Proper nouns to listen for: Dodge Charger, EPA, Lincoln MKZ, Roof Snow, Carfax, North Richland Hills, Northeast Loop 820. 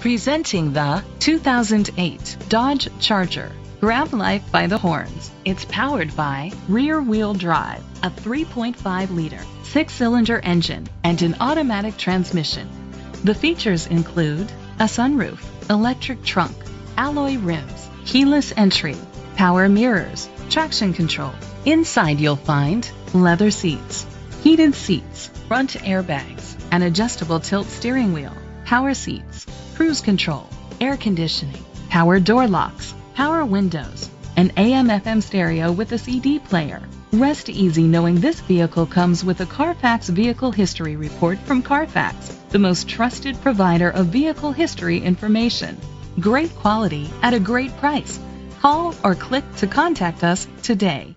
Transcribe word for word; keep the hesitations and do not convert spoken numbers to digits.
Presenting the two thousand eight Dodge Charger. Grab life by the horns. It's powered by rear-wheel drive, a three point five liter, six-cylinder engine, and an automatic transmission. The features include a sunroof, electric trunk, alloy rims, keyless entry, power mirrors, traction control. Inside you'll find leather seats, heated seats, front airbags, an adjustable tilt steering wheel, power seats, cruise control, air conditioning, power door locks, power windows, an A M F M stereo with a C D player. Rest easy knowing this vehicle comes with a Carfax Vehicle History Report from Carfax, the most trusted provider of vehicle history information. Great quality at a great price. Call or click to contact us today.